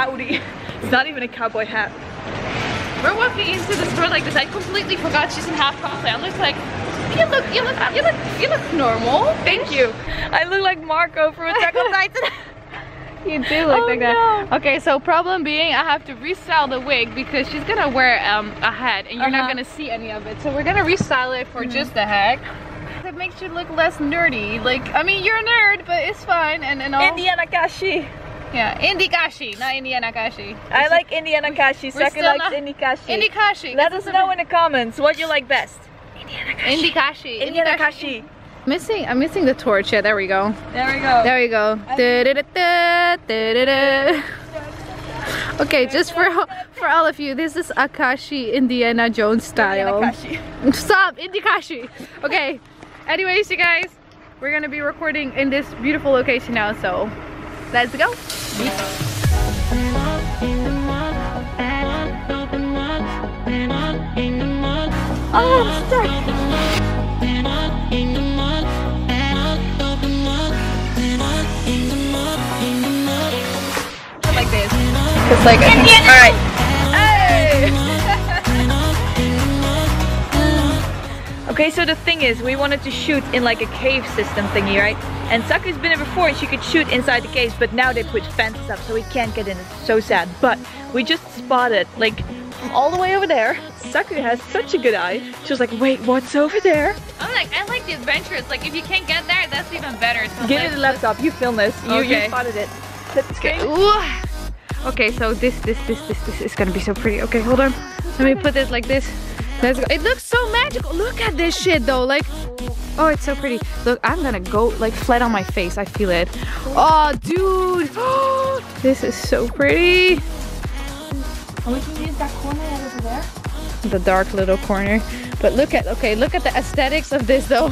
howdy. It's not even a cowboy hat. We're walking into the store like this. I completely forgot she's in half cosplay. I'm just like, you look normal. Thank you. I look like Marco from Attack of Titan. You do look like that. Okay, so problem being, I have to restyle the wig because she's gonna wear a hat and you're not gonna see any of it. So we're gonna restyle it for just the heck. It makes you look less nerdy. Like, I mean, you're a nerd, but it's fine and all. Indiana Akaashi. Yeah, Akaashi, not Indiana Akaashi. I like Indiana Akaashi. Saka likes Akaashi. Akaashi. Let us know in the comments what you like best. Indiana Akaashi. Indiana Akaashi. I'm missing the torch. Yeah, there we go. There we go. There we go. Okay, just for all of you, this is Akaashi Indiana Jones style. Indiana Stop, Akaashi. Okay. Anyways, you guys, we're gonna be recording in this beautiful location now, so let's go. Oh, stuck. It's like, alright. Hey! Okay, so the thing is, we wanted to shoot in like a cave system thingy, right? And Saku's been here before and she could shoot inside the caves, but now they put fences up so we can't get in. It's so sad. But we just spotted, like, from all the way over there, Saku has such a good eye. She was like, wait, what's over there? I'm like, I like the adventures. Like, if you can't get there, that's even better. So give me the laptop. You film this. You spotted it. Let's go. Okay, so this is gonna be so pretty. Okay, hold on. Let me put this like this. Let's go. It looks so magical. Look at this shit though. Like, oh, it's so pretty. Look, I'm gonna go like flat on my face. I feel it. Oh, dude. This is so pretty. How much you need that corner over there? The dark little corner. But look at, okay, look at the aesthetics of this though.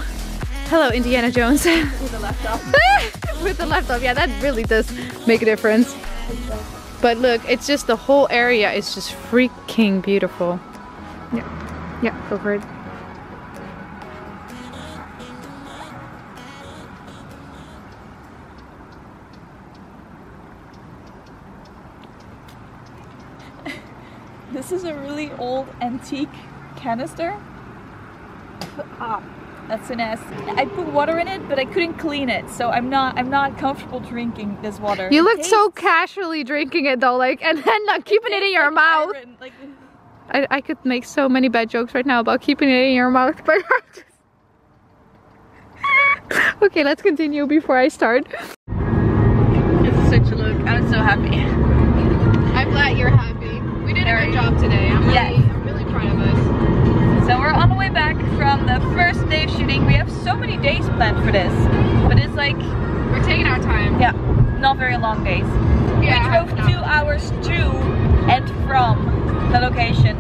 Hello, Indiana Jones. With the laptop. With the laptop. Yeah, that really does make a difference. But look, it's just the whole area is just freaking beautiful. Yeah, yeah, go for it. This is a really old antique canister. Ah, that's an S. I put water in it, but I couldn't clean it, so I'm not comfortable drinking this water. You looked so casually drinking it though, like, and then not keeping it in your mouth. Like, I could make so many bad jokes right now about keeping it in your mouth, but okay, let's continue before I start. It's such a look. I'm so happy. I'm glad you're happy. We did a good job today. I'm really proud of us. So we're on the way back from the first day of shooting. We have so many days planned for this, but it's like... we're taking our time. Yeah, not very long days. Yeah, we drove 2 hours to and from the location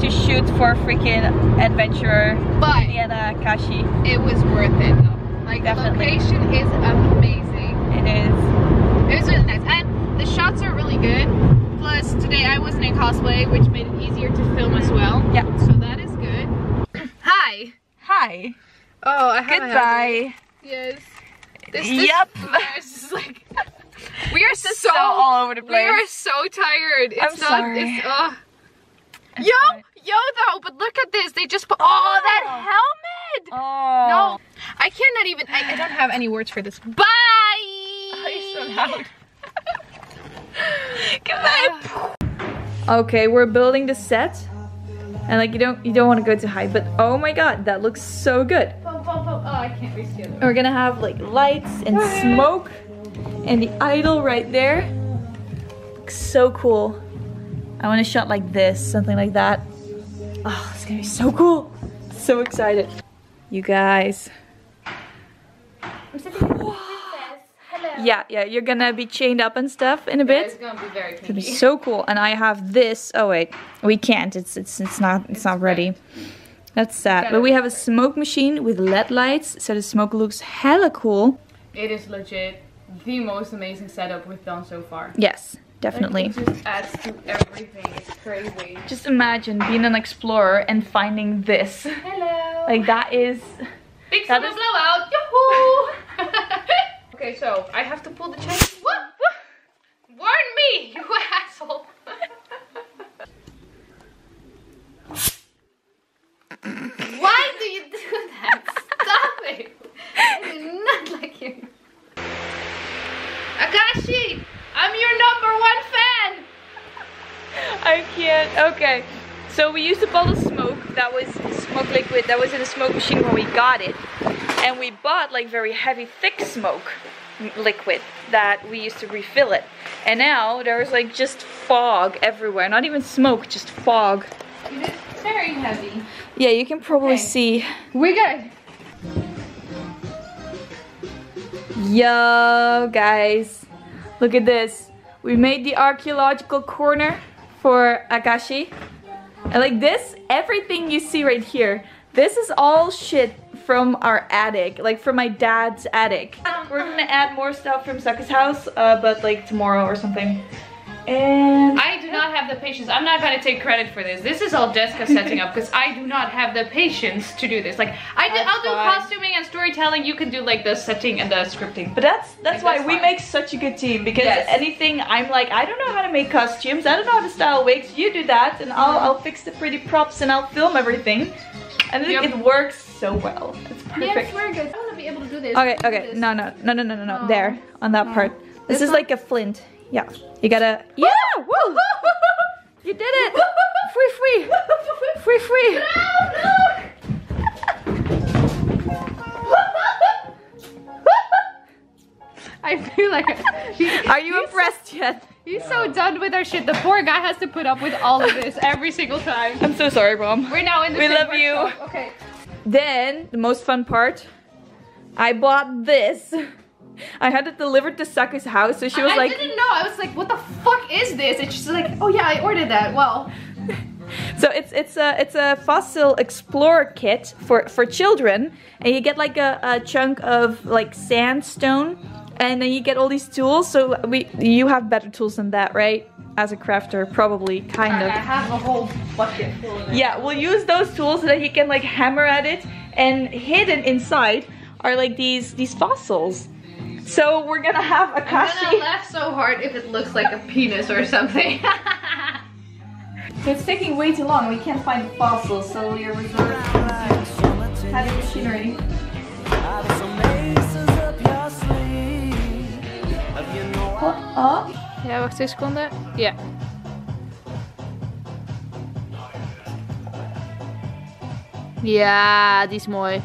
to shoot for freaking adventurer Indiana Akaashi. It was worth it though. Like, definitely. The location is amazing. It is. It was really nice. And the shots are really good. Plus, today I wasn't in cosplay, which made it easier to film as well. Yeah. So that is... hi! Hi! Oh, I have goodbye! Yes. This like, we are so all over the place. We are so tired. It's sorry. Yo though, but look at this. They just put that helmet! Oh. No. I cannot even, I don't have any words for this. Bye! Oh, you're so loud. Goodbye! Okay, we're building the set. And like, you don't want to go too high, but oh my god, that looks so good. Pump, pump, pump. Oh, I can't reach the other one. We're gonna have like lights and smoke and the idol right there. Looks so cool. I want a shot like this, something like that. Oh, it's gonna be so cool. So excited. You guys. I'm sitting with the princess. Hello. Yeah, yeah, you're gonna be chained up and stuff in a bit. It's gonna be very creepy. It's gonna be so cool. And I have this. Oh wait. We can't, it's not ready. That's sad. But we have a smoke machine with LED lights, so the smoke looks hella cool. It is legit the most amazing setup we've done so far. Yes, definitely. Like, it just adds to everything, it's crazy. Just imagine being an explorer and finding this. Hello! Like that is... big summer blowout! Yahoo! Okay, so I have to pull the chain. What? Warn me, you ass! it. Okay. So we used up all the smoke that was smoke liquid that was in the smoke machine when we got it, and we bought like very heavy thick smoke liquid that we used to refill it, and now there's like just fog everywhere, not even smoke, just fog. It is very heavy. Yeah, you can probably see. We're good. Yo guys, look at this. We made the archaeological corner for Akaashi. And like this, everything you see right here, this is all shit from our attic, like from my dad's attic. We're gonna add more stuff from Saka's house, but like tomorrow or something. And I do not have the patience. I'm not gonna take credit for this. This is all Desca setting up because I do not have the patience to do this. Like I'll do costuming and storytelling. You can do like the setting and the scripting. But that's why we make such a good team, because anything I'm like, I don't know how to make costumes. I don't know how to style wigs. You do that, and I'll fix the pretty props and I'll film everything. And it works so well. It's perfect. Yes, we're good. I want to be able to do this. Okay, okay. No, no, no, no, no, no, no. There, on that part. This is like a flint. Yeah, you gotta. Yeah, woo! You did it! Free, free, free, free. I feel like. Are you impressed yet? He's so done with our shit. The poor guy has to put up with all of this every single time. I'm so sorry, Mom. We're now in the. We love you. Okay. Then the most fun part. I bought this. I had it delivered to Saka's house, so she was like, I didn't know. I was like, what the fuck is this? And she's like, oh yeah, I ordered that. Well, so it's a fossil explorer kit for children, and you get like a chunk of like sandstone, and then you get all these tools. So you have better tools than that, right? As a crafter, probably, kind of. I have a whole bucket full of it. Yeah, we'll use those tools so that you can like hammer at it, and hidden inside are like these fossils. So we're gonna have Akaashi. I'm gonna laugh so hard if it looks like a penis or something. So it's taking way too long. We can't find fossils, so we are reserved heavy machinery. Ja, wacht 2 seconden. Ja. Ja, die is mooi.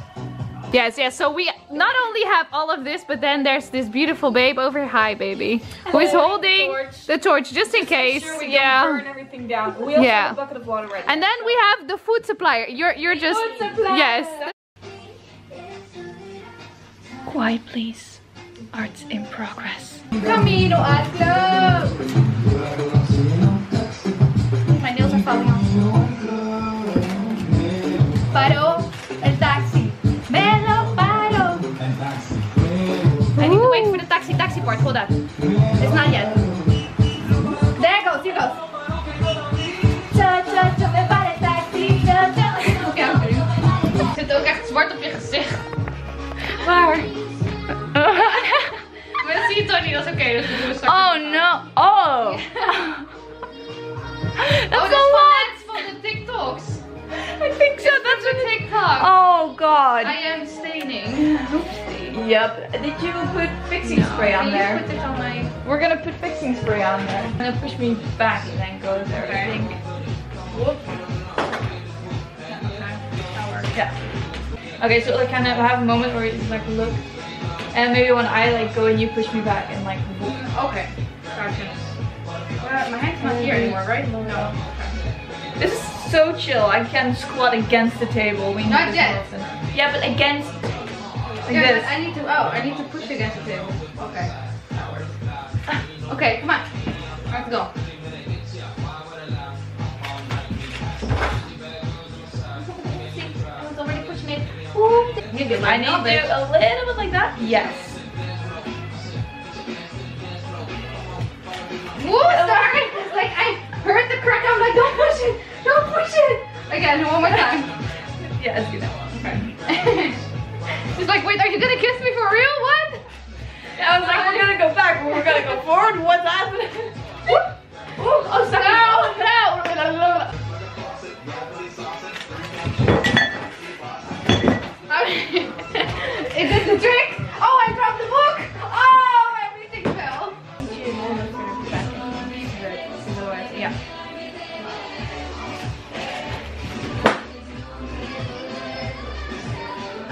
Yes, yes, so we not only have all of this, but then there's this beautiful babe over who is holding the torch just in case. Sure we don't burn everything down. We also have a bucket of water right now. And then we have the food supplier. You're just food supplier. Yes. Quiet please. Art's in progress. Camino al club. My nails are falling off. Paro el taxi. I need to wait for the taxi part. Hold on. It's not yet. There it goes. Here it goes. Okay, I'm kidding. Er zit ook echt zwart op je gezicht. Waar? Maar dat zie je toch niet. Dat is oké. Oh no. Oh. Dat is van de TikToks. I think so. That's from the TikTok. Oh god. I am staining. Yep. Did you put fixing spray on there? Put it on my... We're gonna put fixing spray on there. I'm gonna push me back and then go there. I think. Whoop. Yeah. Okay, so like kind of have a moment where you just like look, and maybe when I like go and you push me back and like. Whoop. Okay. Gotcha. Well, my hand's not here anymore, right? No. Okay. This is so chill. I can squat against the table. We need not yet. Yeah, but against. Like yeah, I need to. Oh, I need to push against the table. Okay. That works. Okay, come on. Let's go. I was already pushing it. Ooh. I need to do a little bit like that. Yes. Woo! Sorry. Like I heard the crack. I'm like, don't push it. Don't push it. Again, one more time. Yeah, let's do that one. Okay. She's like, wait, are you gonna kiss me for real? What? I was like, we're gonna go back, but we're gonna go forward. What's happening? Oh, sorry. No. Is this the trick? Oh, I dropped the book. Oh, everything fell. Yeah.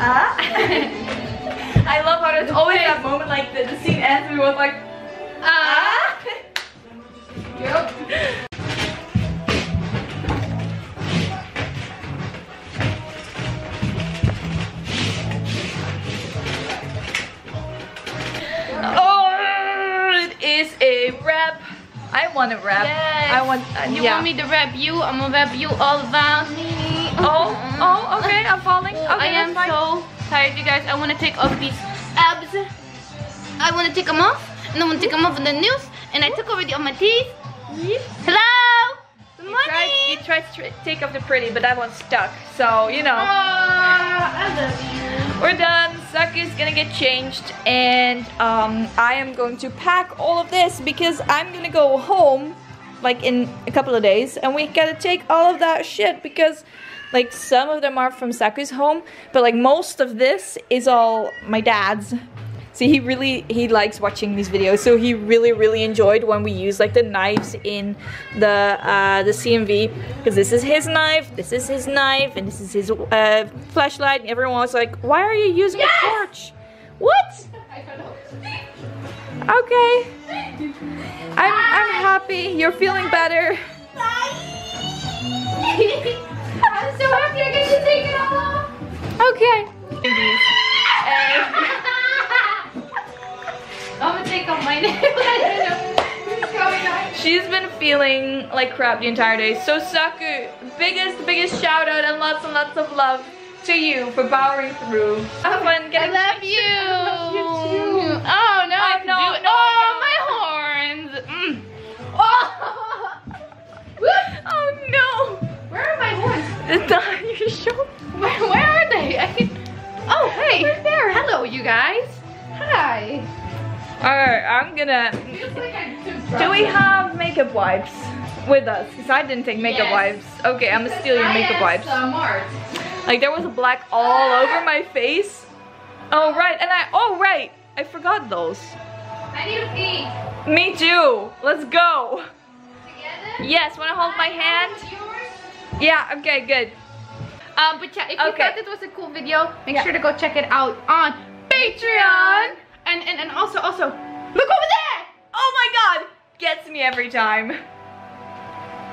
I love how it's always that moment like the scene ends and we both like, Yep. I want to rap. Yes. I want. You want me to rap you? I'm gonna rap you all about me. Oh, okay. I'm falling. Okay, I am so tired, you guys. I want to take off these abs. I want to take them off, and I want to take them off in the news. And I took already on my teeth. Hello. Good morning. You tried to take off the pretty, but that one's stuck. So you know. I love you. We're done. Saki is gonna get changed, and I am going to pack all of this because I'm gonna go home like in a couple of days, and we gotta take all of that shit because like some of them are from Saku's home, but like most of this is all my dad's. See, he likes watching these videos, so he really enjoyed when we used like the knives in the CMV, because this is his knife, and this is his flashlight, and everyone was like, why are you using a torch? What? I don't know. Okay. I'm happy. You're feeling better. I'm so happy I get to take it all off. Okay. I'm gonna take off my nails. She's been feeling like crap the entire day. So Saku, biggest shout out and lots of love to you for powering through. I love you too. Oh no, I know. Oh, my horns. Mm. Oh. Oh no. Where are my horns? It's not on your shoulder. Where are they? Oh hey. They're there. Hello you guys. Hi. Alright, I'm gonna... Do we have makeup wipes with us? Because I didn't take makeup wipes. Okay, I'm gonna steal your makeup wipes. Like, there was a black all over my face. Oh, right, and I forgot those. I need to pee. Me too. Let's go. Together? Yes, wanna hold my hand? Yeah, okay, good. But yeah, if you thought this was a cool video, make sure to go check it out on Patreon. And also, look over there! Oh my god! Gets me every time.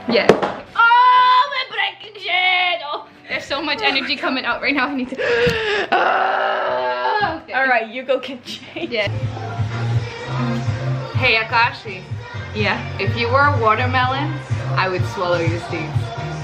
Yeah. Oh, my breaking shit! Oh, there's so much energy coming out right now. I need to... okay. Alright, you go get changed. Yeah. Hey, Akaashi. Yeah? If you were a watermelon, I would swallow your seeds.